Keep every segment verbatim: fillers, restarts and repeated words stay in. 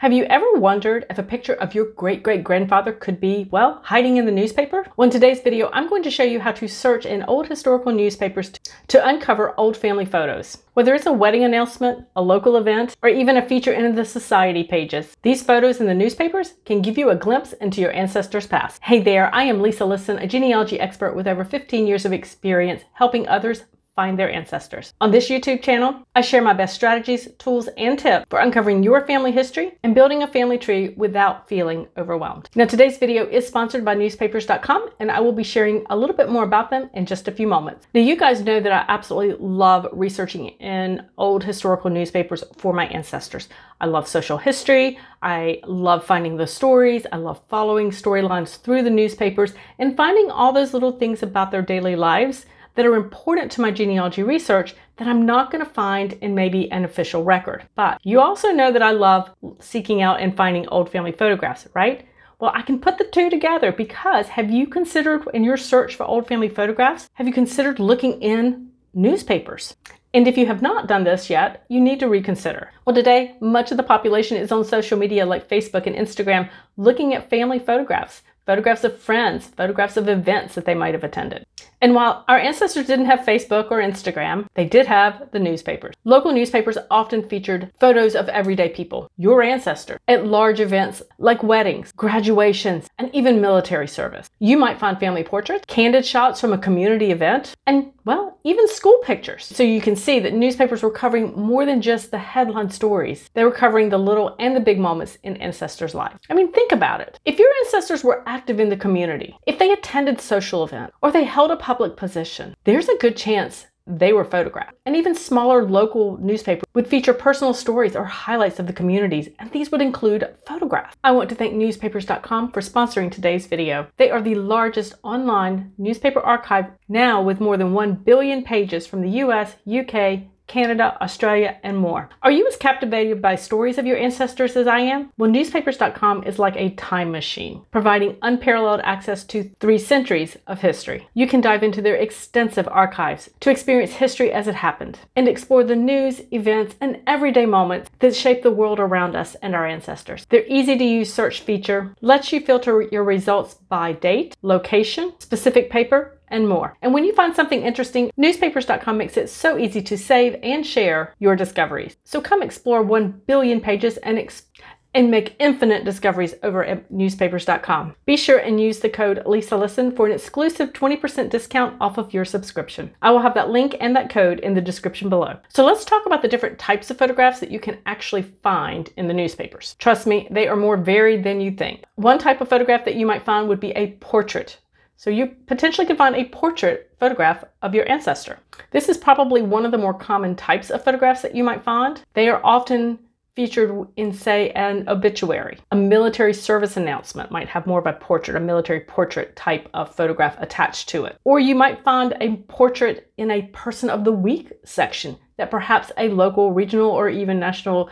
Have you ever wondered if a picture of your great-great-grandfather could be, well, hiding in the newspaper? Well, in today's video, I'm going to show you how to search in old historical newspapers to uncover old family photos. Whether it's a wedding announcement, a local event, or even a feature in the society pages, these photos in the newspapers can give you a glimpse into your ancestors' past. Hey there, I am Lisa Lisson, a genealogy expert with over fifteen years of experience helping others find their ancestors. On this YouTube channel, I share my best strategies, tools, and tips for uncovering your family history and building a family tree without feeling overwhelmed. Now, today's video is sponsored by newspapers dot com, and I will be sharing a little bit more about them in just a few moments. Now, you guys know that I absolutely love researching in old historical newspapers for my ancestors. I love social history. I love finding the stories. I love following storylines through the newspapers and finding all those little things about their daily lives that are important to my genealogy research that I'm not going to find in maybe an official record. But you also know that I love seeking out and finding old family photographs, right? Well, I can put the two together because have you considered in your search for old family photographs, have you considered looking in newspapers? And if you have not done this yet, you need to reconsider. Well, today, much of the population is on social media like Facebook and Instagram looking at family photographs, photographs of friends, photographs of events that they might have attended. And while our ancestors didn't have Facebook or Instagram, they did have the newspapers. Local newspapers often featured photos of everyday people, your ancestors, at large events like weddings, graduations, and even military service. You might find family portraits, candid shots from a community event, and, well, even school pictures. So you can see that newspapers were covering more than just the headline stories. They were covering the little and the big moments in ancestors' lives. I mean, think about it. If your ancestors were active in the community, if they attended social events, or they held a public position, there's a good chance they were photographed. An even smaller local newspaper would feature personal stories or highlights of the communities, and these would include photographs. I want to thank newspapers dot com for sponsoring today's video. They are the largest online newspaper archive now with more than one billion pages from the U S, U K, Canada, Australia, and more. Are you as captivated by stories of your ancestors as I am? Well, newspapers dot com is like a time machine, providing unparalleled access to three centuries of history. You can dive into their extensive archives to experience history as it happened and explore the news, events, and everyday moments that shape the world around us and our ancestors. Their easy-to-use search feature lets you filter your results by date, location, specific paper, and more. And when you find something interesting, newspapers dot com makes it so easy to save and share your discoveries. So come explore one billion pages and ex and make infinite discoveries over at newspapers dot com. Be sure and use the code LISALISSON for an exclusive twenty percent discount off of your subscription. I will have that link and that code in the description below. So let's talk about the different types of photographs that you can actually find in the newspapers. Trust me, they are more varied than you think. One type of photograph that you might find would be a portrait. So you potentially could find a portrait photograph of your ancestor. This is probably one of the more common types of photographs that you might find. They are often featured in, say, an obituary. A military service announcement might have more of a portrait, a military portrait type of photograph attached to it. Or you might find a portrait in a person of the week section that perhaps a local, regional, or even national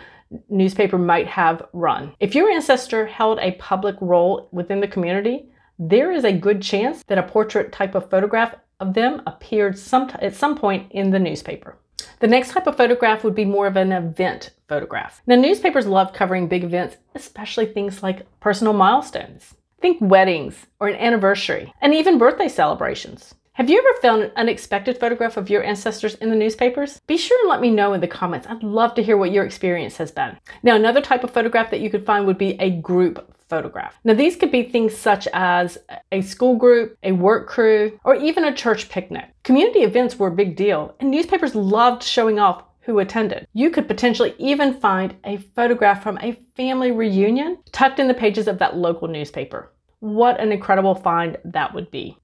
newspaper might have run. If your ancestor held a public role within the community, there is a good chance that a portrait type of photograph of them appeared some at some point in the newspaper. The next type of photograph would be more of an event photograph. Now, newspapers love covering big events, especially things like personal milestones. Think weddings or an anniversary, and even birthday celebrations. Have you ever found an unexpected photograph of your ancestors in the newspapers? Be sure and let me know in the comments. I'd love to hear what your experience has been. Now, another type of photograph that you could find would be a group photograph. Now, these could be things such as a school group, a work crew, or even a church picnic. Community events were a big deal, and newspapers loved showing off who attended. You could potentially even find a photograph from a family reunion tucked in the pages of that local newspaper. What an incredible find that would be.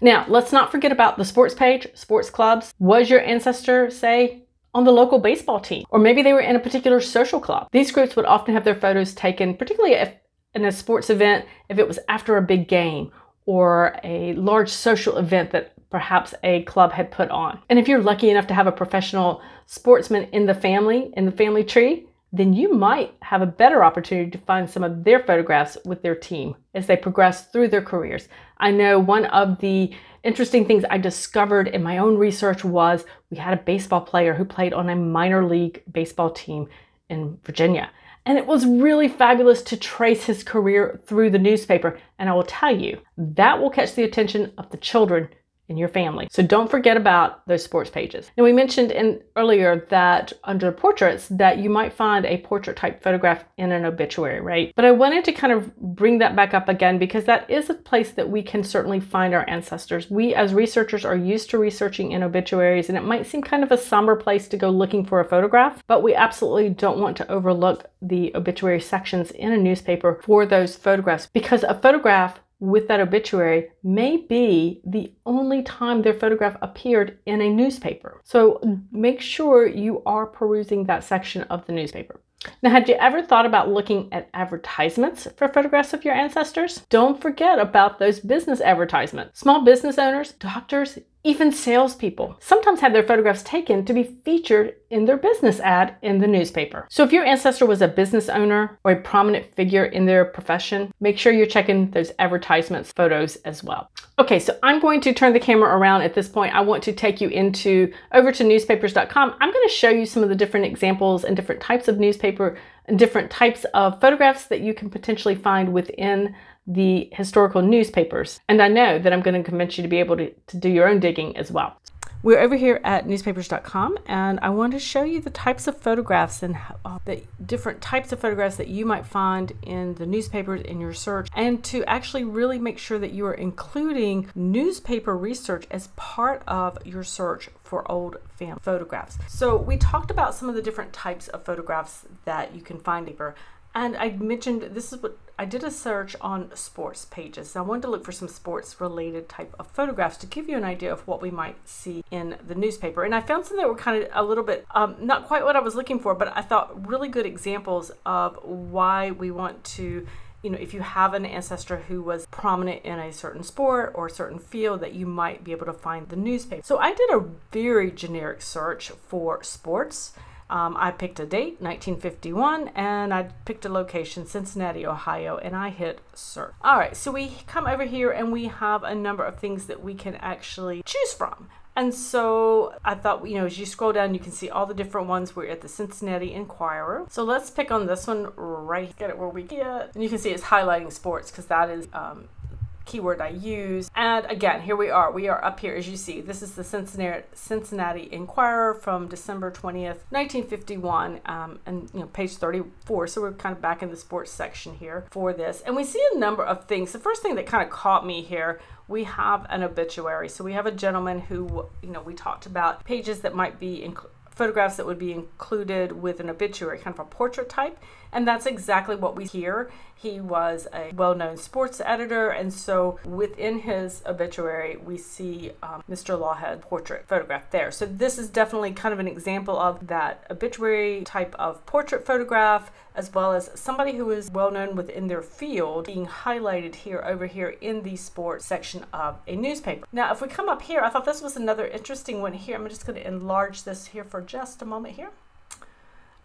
Now, let's not forget about the sports page, sports clubs. Was your ancestor, say, on the local baseball team? Or maybe they were in a particular social club. These groups would often have their photos taken, particularly if in a sports event, if it was after a big game or a large social event that perhaps a club had put on. And if you're lucky enough to have a professional sportsman in the family, in the family tree, then you might have a better opportunity to find some of their photographs with their team as they progress through their careers. I know one of the interesting things I discovered in my own research was we had a baseball player who played on a minor league baseball team in Virginia. And it was really fabulous to trace his career through the newspaper. And I will tell you, that will catch the attention of the children in your family. So don't forget about those sports pages. Now, we mentioned in earlier that under portraits that you might find a portrait type photograph in an obituary, right? But I wanted to kind of bring that back up again, because that is a place that we can certainly find our ancestors. We as researchers are used to researching in obituaries, and it might seem kind of a somber place to go looking for a photograph, but we absolutely don't want to overlook the obituary sections in a newspaper for those photographs, because a photograph with that obituary may be the only time their photograph appeared in a newspaper. So make sure you are perusing that section of the newspaper. Now, had you ever thought about looking at advertisements for photographs of your ancestors? Don't forget about those business advertisements. Small business owners, doctors, even salespeople sometimes have their photographs taken to be featured in their business ad in the newspaper. So if your ancestor was a business owner or a prominent figure in their profession, make sure you're checking those advertisements photos as well. Okay, so I'm going to turn the camera around at this point. I want to take you into over to newspapers dot com. I'm going to show you some of the different examples and different types of newspaper and different types of photographs that you can potentially find within the historical newspapers. And I know that I'm going to convince you to be able to, to do your own digging as well. We're over here at newspapers dot com, and I want to show you the types of photographs and uh, the different types of photographs that you might find in the newspapers in your search, and to actually really make sure that you are including newspaper research as part of your search for old family photographs. So we talked about some of the different types of photographs that you can find deeper. And I mentioned, this is what I did a search on sports pages. I wanted to look for some sports related type of photographs to give you an idea of what we might see in the newspaper. And I found some that were kind of a little bit, um, not quite what I was looking for, but I thought really good examples of why we want to, you know, if you have an ancestor who was prominent in a certain sport or a certain field, that you might be able to find the newspaper. So I did a very generic search for sports. Um, I picked a date, nineteen fifty-one, and I picked a location, Cincinnati, Ohio, and I hit search. All right, so we come over here and we have a number of things that we can actually choose from. And so I thought, you know, as you scroll down, you can see all the different ones. We're at the Cincinnati Enquirer. So let's pick on this one right, get it where we get. And you can see it's highlighting sports, because that is um, keyword I use. And again, here we are. We are up here, as you see. This is the Cincinnati Cincinnati Enquirer from December twentieth, nineteen fifty-one, um, and you know, page thirty-four. So we're kind of back in the sports section here for this. And we see a number of things. The first thing that kind of caught me here, we have an obituary. So we have a gentleman who, you know, we talked about pages that might be included, photographs that would be included with an obituary, kind of a portrait type. And that's exactly what we hear. He was a well-known sports editor, and so within his obituary we see um, Mister Lawhead portrait photograph there. So this is definitely kind of an example of that obituary type of portrait photograph, as well as somebody who is well-known within their field being highlighted here over here in the sports section of a newspaper. Now, if we come up here, I thought this was another interesting one here. I'm just going to enlarge this here for just a moment here.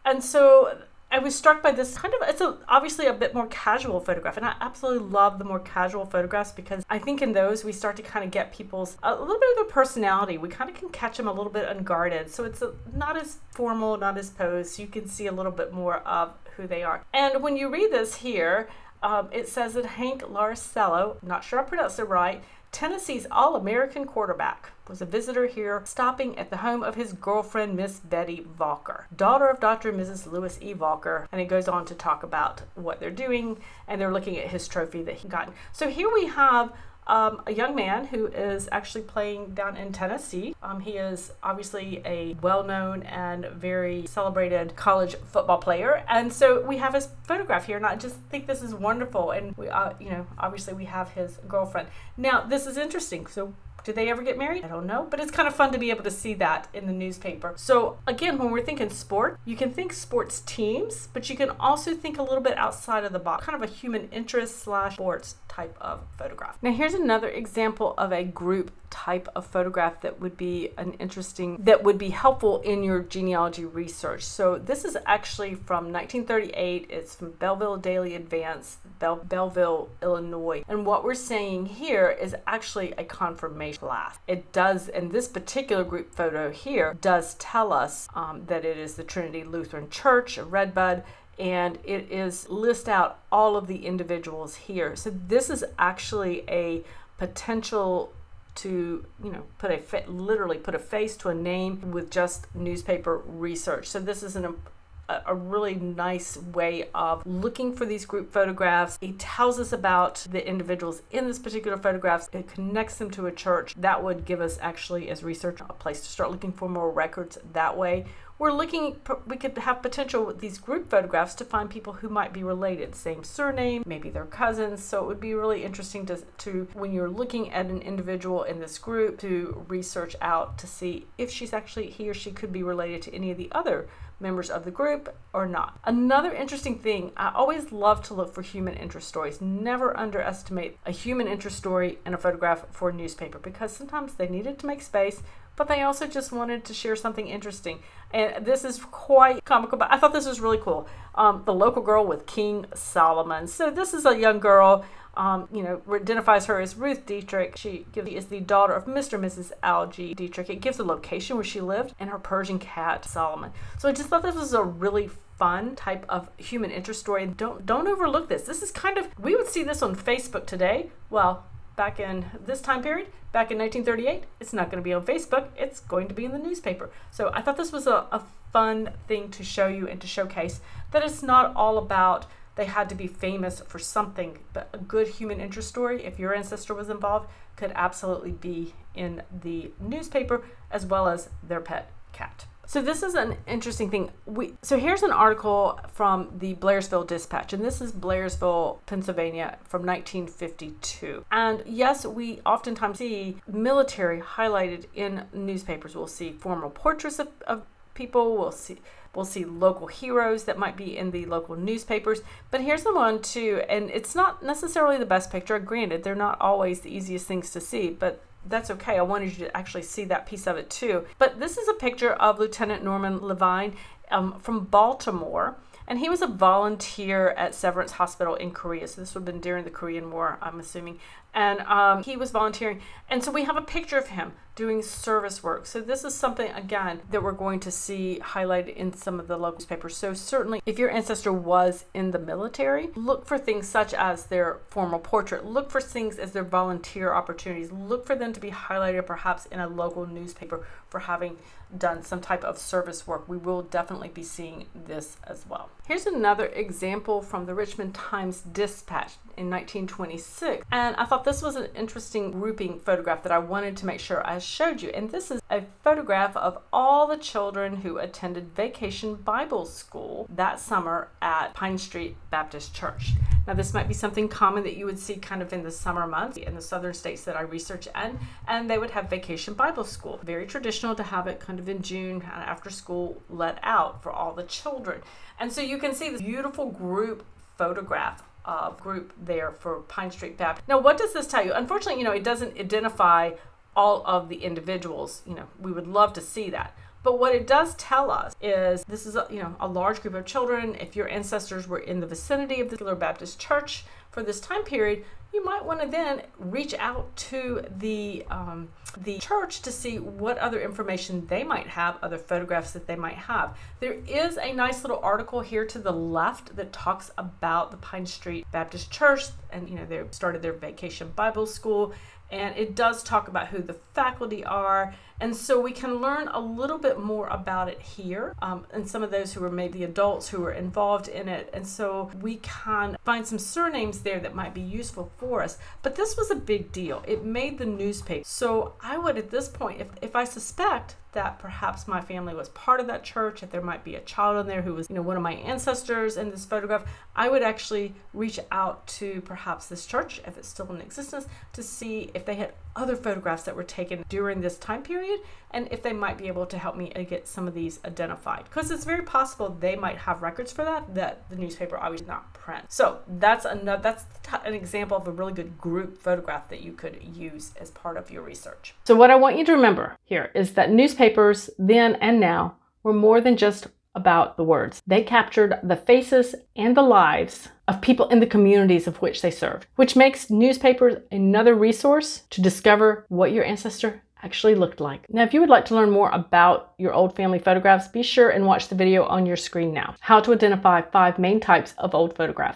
And so I was struck by this kind of, it's a, obviously a bit more casual photograph, and I absolutely love the more casual photographs, because I think in those we start to kind of get people's, a little bit of their personality. We kind of can catch them a little bit unguarded. So it's a, not as formal, not as posed. You can see a little bit more of who they are. And when you read this here, um, it says that Hank Larcello, not sure I pronounced it right, Tennessee's All-American quarterback, was a visitor here, stopping at the home of his girlfriend, Miss Betty Walker, daughter of Doctor and Missus Lewis E. Walker. And it goes on to talk about what they're doing, and they're looking at his trophy that he got. So here we have um, a young man who is actually playing down in Tennessee. Um, he is obviously a well-known and very celebrated college football player. And so we have his photograph here, and I just think this is wonderful. And we, uh, you know, obviously we have his girlfriend. Now, this is interesting. So did they ever get married? I don't know, but it's kind of fun to be able to see that in the newspaper. So again, when we're thinking sport, you can think sports teams, but you can also think a little bit outside of the box, kind of a human interest slash sports type of photograph. Now here's another example of a group type of photograph that would be an interesting, that would be helpful in your genealogy research. So this is actually from nineteen thirty-eight. It's from Belleville Daily Advance, Bell Belleville, Illinois. And what we're saying here is actually a confirmation class. It does, in this particular group photo here, does tell us um, that it is the Trinity Lutheran Church of Redbud. and it is lists out all of the individuals here. So this is actually a potential to, you know, put a fa- literally put a face to a name with just newspaper research. So this is an a really nice way of looking for these group photographs. It tells us about the individuals in this particular photographs. It connects them to a church. That would give us actually, as research, a place to start looking for more records that way. We're looking, we could have potential with these group photographs to find people who might be related, same surname, maybe they're cousins. So it would be really interesting to, to when you're looking at an individual in this group, to research out to see if she's actually, he or she could be related to any of the other members of the group or not. Another interesting thing, I always love to look for human interest stories. Never underestimate a human interest story and a photograph for a newspaper, because sometimes they needed to make space, but they also just wanted to share something interesting. And this is quite comical, but I thought this was really cool. Um, the local girl with King Solomon. So this is a young girl, um, you know, identifies her as Ruth Dietrich. She gives, is the daughter of Mister and Missus Algy Dietrich. It gives the location where she lived and her Persian cat, Solomon. So I just thought this was a really fun type of human interest story. Don't, don't overlook this. This is kind of, we would see this on Facebook today. Well, back in this time period, back in nineteen thirty-eight, it's not going to be on Facebook, it's going to be in the newspaper. So I thought this was a, a fun thing to show you and to showcase that it's not all about they had to be famous for something, but a good human interest story, if your ancestor was involved, could absolutely be in the newspaper, as well as their pet cat. So this is an interesting thing. We, so here's an article from the Blairsville Dispatch, and this is Blairsville, Pennsylvania from nineteen fifty-two. And yes, we oftentimes see military highlighted in newspapers. We'll see formal portraits of, of people, we'll see, we'll see local heroes that might be in the local newspapers. But here's the one too, and it's not necessarily the best picture. Granted, they're not always the easiest things to see, but that's okay. I wanted you to actually see that piece of it too. But this is a picture of Lieutenant Norman Levine um, from Baltimore, and he was a volunteer at Severance Hospital in Korea. So this would have been during the Korean War, I'm assuming. And um, he was volunteering. And so we have a picture of him doing service work. So this is something, again, that we're going to see highlighted in some of the local newspapers. So certainly if your ancestor was in the military, look for things such as their formal portrait, look for things as their volunteer opportunities, look for them to be highlighted perhaps in a local newspaper for having done some type of service work. We will definitely be seeing this as well. Here's another example from the Richmond Times Dispatch in nineteen twenty-six. And I thought this was an interesting grouping photograph that I wanted to make sure I showed you. And this is a photograph of all the children who attended Vacation Bible School that summer at Pine Street Baptist Church. Now this might be something common that you would see kind of in the summer months in the southern states that I research, and and they would have Vacation Bible School. Very traditional to have it kind of in June after school let out for all the children. And so you can see this beautiful group photograph of group there for Pine Street Baptist. Now what does this tell you? Unfortunately, you know, it doesn't identify all of the individuals. You know, we would love to see that. But what it does tell us is this is a, you know, a large group of children. If your ancestors were in the vicinity of the particular Baptist church for this time period, you might want to then reach out to the um, the church to see what other information they might have, other photographs that they might have. There is a nice little article here to the left that talks about the Pine Street Baptist Church, and you know, they started their Vacation Bible School. And it does talk about who the faculty are. And so we can learn a little bit more about it here, um, and some of those who were maybe adults who were involved in it. And so we can find some surnames there that might be useful for us. But this was a big deal. It made the newspaper. So I would, at this point, if, if I suspect that perhaps my family was part of that church, if there might be a child in there who was, you know, one of my ancestors in this photograph, I would actually reach out to perhaps this church, if it's still in existence, to see if they had other photographs that were taken during this time period, and if they might be able to help me get some of these identified. Because it's very possible they might have records for that, that the newspaper obviously did not print. So that's, another, that's an example of a really good group photograph that you could use as part of your research. So what I want you to remember here is that newspapers then and now were more than just about the words. They captured the faces and the lives of people in the communities of which they served, which makes newspapers another resource to discover what your ancestor actually looked like. Now, if you would like to learn more about your old family photographs, be sure and watch the video on your screen now. How to identify five main types of old photographs.